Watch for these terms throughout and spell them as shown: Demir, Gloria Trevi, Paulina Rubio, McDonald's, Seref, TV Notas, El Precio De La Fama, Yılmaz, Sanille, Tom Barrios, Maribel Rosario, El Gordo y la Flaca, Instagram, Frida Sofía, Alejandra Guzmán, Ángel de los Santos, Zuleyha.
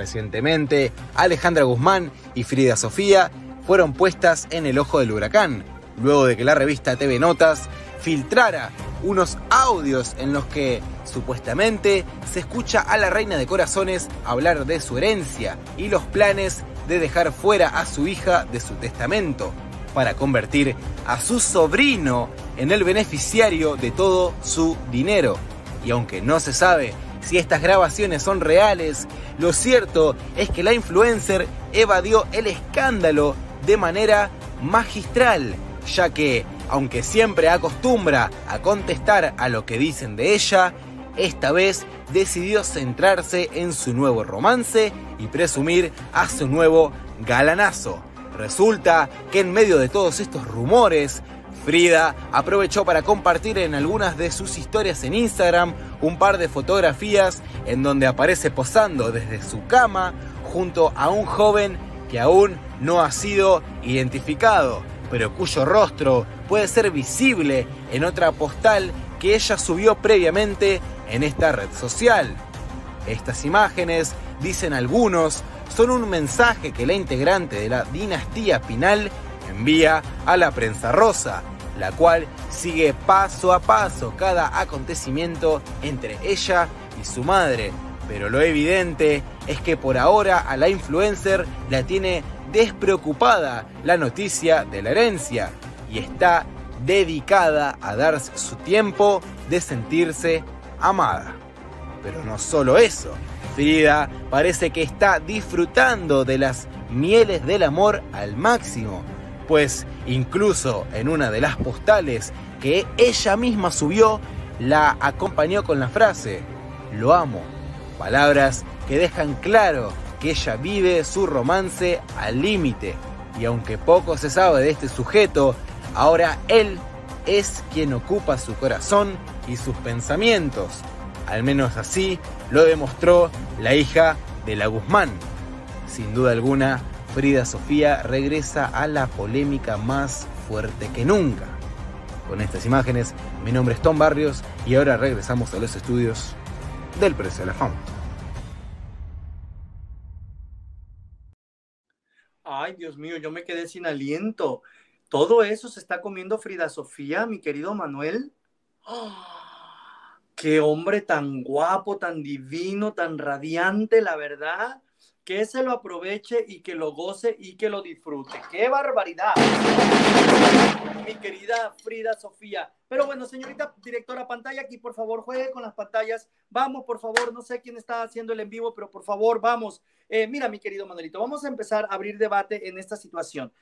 Recientemente, Alejandra Guzmán y Frida Sofía fueron puestas en el ojo del huracán, luego de que la revista TV Notas filtrara unos audios en los que supuestamente se escucha a la reina de corazones hablar de su herencia y los planes de dejar fuera a su hija de su testamento para convertir a su sobrino en el beneficiario de todo su dinero. Y aunque no se sabe si estas grabaciones son reales, lo cierto es que la influencer evadió el escándalo de manera magistral, ya que, aunque siempre acostumbra a contestar a lo que dicen de ella, esta vez decidió centrarse en su nuevo romance y presumir a su nuevo galanazo. Resulta que en medio de todos estos rumores, Frida aprovechó para compartir en algunas de sus historias en Instagram un par de fotografías en donde aparece posando desde su cama junto a un joven que aún no ha sido identificado, pero cuyo rostro puede ser visible en otra postal que ella subió previamente en esta red social. Estas imágenes, dicen algunos, son un mensaje que la integrante de la dinastía Pinal envía a la prensa rosa, la cual sigue paso a paso cada acontecimiento entre ella y su madre. Pero lo evidente es que por ahora a la influencer la tiene despreocupada la noticia de la herencia y está dedicada a darse su tiempo de sentirse amada. Pero no solo eso, Frida parece que está disfrutando de las mieles del amor al máximo, pues incluso en una de las postales que ella misma subió, la acompañó con la frase "lo amo", palabras que dejan claro que ella vive su romance al límite. Y aunque poco se sabe de este sujeto, ahora él es quien ocupa su corazón y sus pensamientos. Al menos así lo demostró la hija de la Guzmán. Sin duda alguna, Frida Sofía regresa a la polémica más fuerte que nunca. Con estas imágenes, mi nombre es Tom Barrios y ahora regresamos a los estudios del Precio de la Fama. Ay, Dios mío, yo me quedé sin aliento. Todo eso se está comiendo Frida Sofía, mi querido Manuel. ¡Oh! ¡Qué hombre tan guapo, tan divino, tan radiante, la verdad! Que se lo aproveche y que lo goce y que lo disfrute. ¡Qué barbaridad! Mi querida Frida Sofía. Pero bueno, señorita directora pantalla, aquí por favor juegue con las pantallas. Vamos, por favor, no sé quién está haciendo el en vivo, pero por favor, vamos. Mira, mi querido Manuelito, vamos a empezar a abrir debate en esta situación.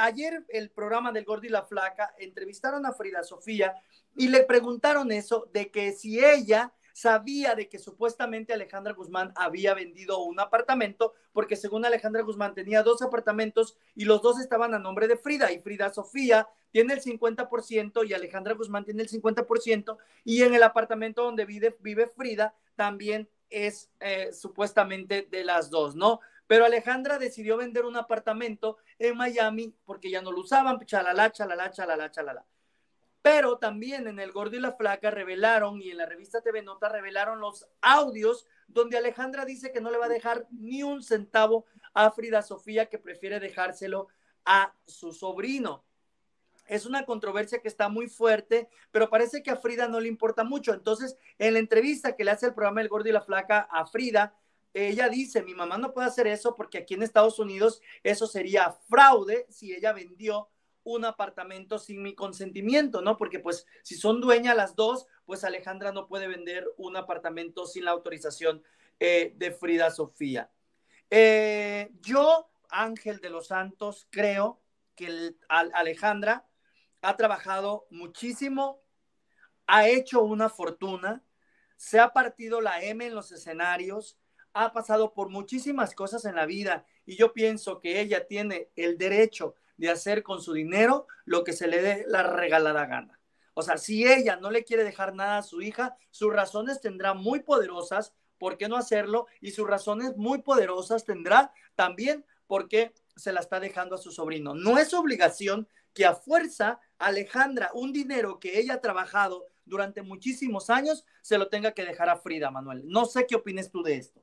Ayer el programa del Gordo y la Flaca entrevistaron a Frida Sofía y le preguntaron eso, de que si ella sabía de que supuestamente Alejandra Guzmán había vendido un apartamento, porque según Alejandra Guzmán tenía dos apartamentos y los dos estaban a nombre de Frida, y Frida Sofía tiene el 50% y Alejandra Guzmán tiene el 50%, y en el apartamento donde vive Frida también es supuestamente de las dos, ¿no? Pero Alejandra decidió vender un apartamento en Miami porque ya no lo usaban, chalala, chalala, chalala, chalala. Pero también en El Gordo y la Flaca revelaron, y en la revista TV Nota revelaron los audios donde Alejandra dice que no le va a dejar ni un centavo a Frida Sofía, que prefiere dejárselo a su sobrino. Es una controversia que está muy fuerte, pero parece que a Frida no le importa mucho. Entonces, en la entrevista que le hace el programa El Gordo y la Flaca a Frida, ella dice, mi mamá no puede hacer eso porque aquí en Estados Unidos eso sería fraude si ella vendió un apartamento sin mi consentimiento, ¿no? Porque pues si son dueñas las dos, pues Alejandra no puede vender un apartamento sin la autorización de Frida Sofía. Yo, Ángel de los Santos, creo que Alejandra ha trabajado muchísimo, ha hecho una fortuna, se ha partido la M en los escenarios, ha pasado por muchísimas cosas en la vida, y yo pienso que ella tiene el derecho de hacer con su dinero lo que se le dé la regalada gana. O sea, si ella no le quiere dejar nada a su hija, sus razones tendrá muy poderosas por qué no hacerlo, y sus razones muy poderosas tendrá también porque se la está dejando a su sobrino. No es obligación que a fuerza Alejandra, un dinero que ella ha trabajado durante muchísimos años, se lo tenga que dejar a Frida, Manuel. No sé qué opines tú de esto.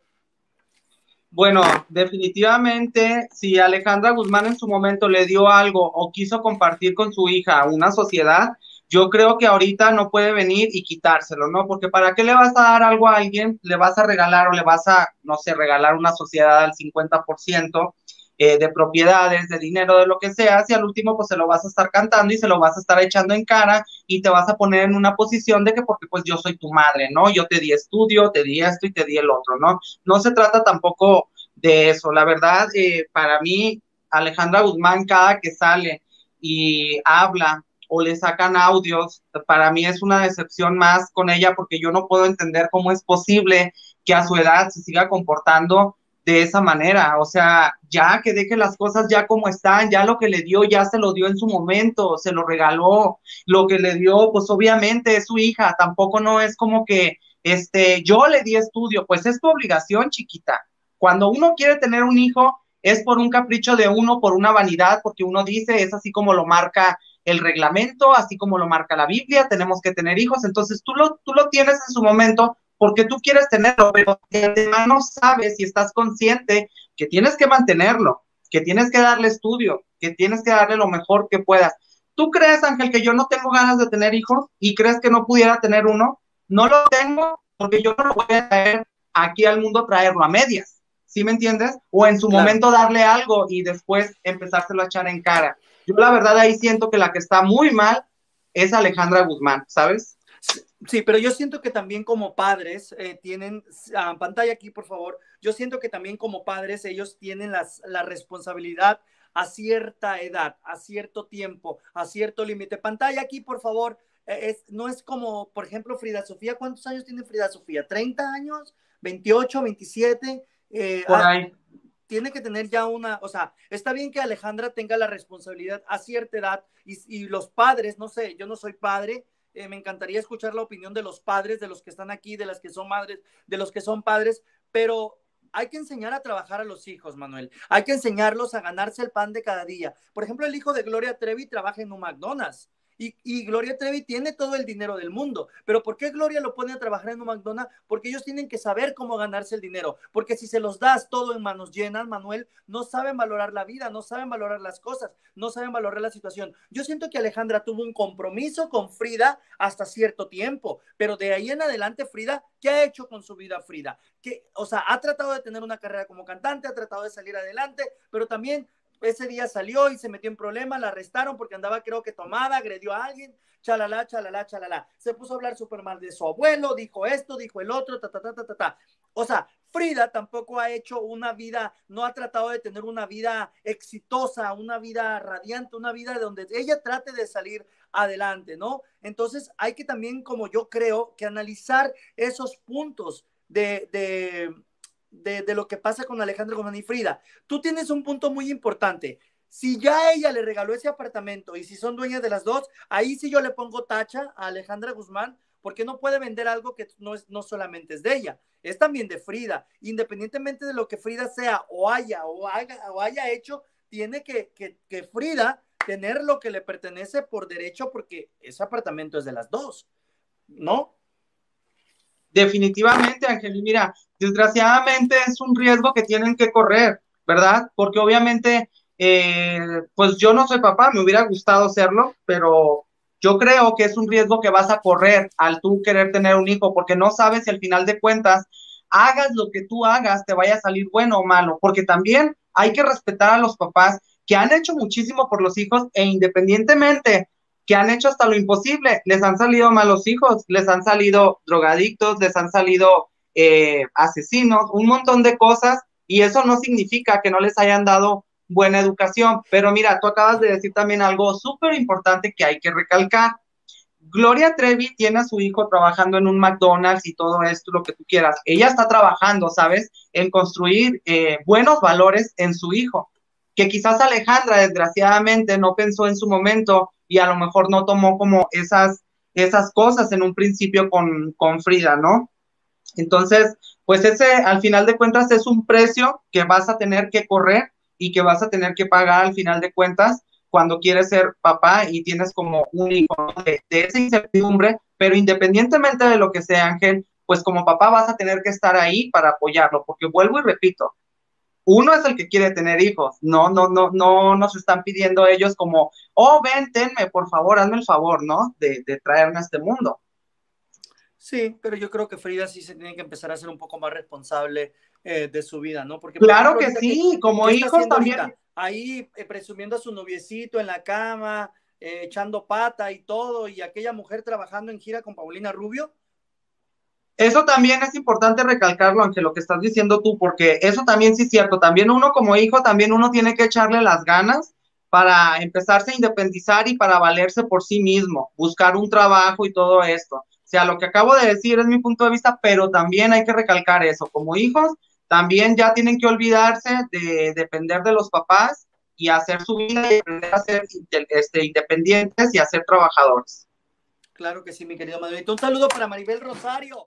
Bueno, definitivamente, si Alejandra Guzmán en su momento le dio algo o quiso compartir con su hija una sociedad, yo creo que ahorita no puede venir y quitárselo, ¿no? Porque ¿para qué le vas a dar algo a alguien? Le vas a regalar o le vas a, no sé, regalar una sociedad al 50% de propiedades, de dinero, de lo que sea, y al último pues se lo vas a estar cantando y se lo vas a estar echando en cara y te vas a poner en una posición de que porque pues yo soy tu madre, ¿no? Yo te di estudio, te di esto y te di el otro, ¿no? No se trata tampoco de eso. La verdad, para mí, Alejandra Guzmán cada que sale y habla o le sacan audios, para mí es una decepción más con ella, porque yo no puedo entender cómo es posible que a su edad se siga comportando de esa manera. O sea, ya que deje las cosas ya como están, ya lo que le dio, ya se lo dio en su momento, se lo regaló, lo que le dio, pues obviamente es su hija, tampoco no es como que, yo le di estudio, pues es tu obligación, chiquita. Cuando uno quiere tener un hijo, es por un capricho de uno, por una vanidad, porque uno dice, es así como lo marca el reglamento, así como lo marca la Biblia, tenemos que tener hijos. Entonces tú lo tienes en su momento porque tú quieres tenerlo, pero no sabes si estás consciente que tienes que mantenerlo, que tienes que darle estudio, que tienes que darle lo mejor que puedas. ¿Tú crees, Ángel, que yo no tengo ganas de tener hijos y crees que no pudiera tener uno? No lo tengo porque yo no lo voy a traer aquí al mundo, traerlo a medias, ¿sí me entiendes? O en su momento darle algo y después empezárselo a echar en cara. Yo la verdad ahí siento que la que está muy mal es Alejandra Guzmán, ¿sabes? Sí, pero yo siento que también como padres tienen, pantalla aquí por favor, yo siento que también como padres ellos tienen la responsabilidad a cierta edad, a cierto tiempo, a cierto límite. Pantalla aquí por favor, no es como, por ejemplo, Frida Sofía. ¿Cuántos años tiene Frida Sofía? ¿30 años? ¿28? ¿27? Por ahí. Tiene que tener ya una, o sea, está bien que Alejandra tenga la responsabilidad a cierta edad y los padres, no sé, yo no soy padre, me encantaría escuchar la opinión de los padres, de los que están aquí, de las que son madres, de los que son padres, pero hay que enseñar a trabajar a los hijos, Manuel, hay que enseñarlos a ganarse el pan de cada día. Por ejemplo, el hijo de Gloria Trevi trabaja en un McDonald's. Y Gloria Trevi tiene todo el dinero del mundo. ¿Pero por qué Gloria lo pone a trabajar en un McDonald's? Porque ellos tienen que saber cómo ganarse el dinero. Porque si se los das todo en manos llenas, Manuel, no saben valorar la vida, no saben valorar las cosas, no saben valorar la situación. Yo siento que Alejandra tuvo un compromiso con Frida hasta cierto tiempo. Pero de ahí en adelante, Frida, ¿qué ha hecho con su vida, Frida? O sea, ha tratado de tener una carrera como cantante, ha tratado de salir adelante, pero también... Ese día salió y se metió en problemas, la arrestaron porque andaba creo que tomada, agredió a alguien, chalala, chalala, chalala. Se puso a hablar súper mal de su abuelo, dijo esto, dijo el otro, ta, ta, ta, ta, ta, ta. O sea, Frida tampoco ha hecho una vida, no ha tratado de tener una vida exitosa, una vida radiante, una vida donde ella trate de salir adelante, ¿no? Entonces hay que también, como yo creo, que analizar esos puntos de lo que pasa con Alejandra Guzmán y Frida. Tú tienes un punto muy importante. Si ya ella le regaló ese apartamento y si son dueñas de las dos, ahí sí yo le pongo tacha a Alejandra Guzmán, porque no puede vender algo que no solamente es de ella, es también de Frida. Independientemente de lo que Frida sea o haya hecho, tiene que Frida tener lo que le pertenece por derecho, porque ese apartamento es de las dos, ¿no? Definitivamente, Ángel, mira, desgraciadamente es un riesgo que tienen que correr, ¿verdad? Porque obviamente, pues yo no soy papá, me hubiera gustado serlo, pero yo creo que es un riesgo que vas a correr al tú querer tener un hijo, porque no sabes si al final de cuentas, hagas lo que tú hagas, te vaya a salir bueno o malo, porque también hay que respetar a los papás que han hecho muchísimo por los hijos e independientemente que han hecho hasta lo imposible, les han salido malos hijos, les han salido drogadictos, les han salido asesinos, un montón de cosas, y eso no significa que no les hayan dado buena educación. Pero mira, tú acabas de decir también algo súper importante que hay que recalcar. Gloria Trevi tiene a su hijo trabajando en un McDonald's y todo esto, lo que tú quieras. Ella está trabajando, ¿sabes?, en construir buenos valores en su hijo, que quizás Alejandra, desgraciadamente, no pensó en su momento, y a lo mejor no tomó como esas cosas en un principio con Frida, ¿no? Entonces, pues ese al final de cuentas es un precio que vas a tener que correr y que vas a tener que pagar al final de cuentas cuando quieres ser papá y tienes como un hijo de esa incertidumbre, pero independientemente de lo que sea, Ángel, pues como papá vas a tener que estar ahí para apoyarlo, porque vuelvo y repito, uno es el que quiere tener hijos, no nos están pidiendo ellos como, oh, ven, tenme, por favor, hazme el favor, ¿no? De traerme a este mundo. Sí, pero yo creo que Frida sí se tiene que empezar a ser un poco más responsable de su vida, ¿no? Porque claro que sí, que, como hijos también. Ahorita, ahí presumiendo a su noviecito en la cama, echando pata y todo, y aquella mujer trabajando en gira con Paulina Rubio. Eso también es importante recalcarlo, Ángel, lo que estás diciendo tú, porque eso también sí es cierto, también uno como hijo, también uno tiene que echarle las ganas para empezarse a independizar y para valerse por sí mismo, buscar un trabajo y todo esto. O sea, lo que acabo de decir es mi punto de vista, pero también hay que recalcar eso, como hijos también ya tienen que olvidarse de depender de los papás y hacer su vida y aprender a ser independientes y a ser trabajadores. Claro que sí, mi querido Manuelito. Un saludo para Maribel Rosario.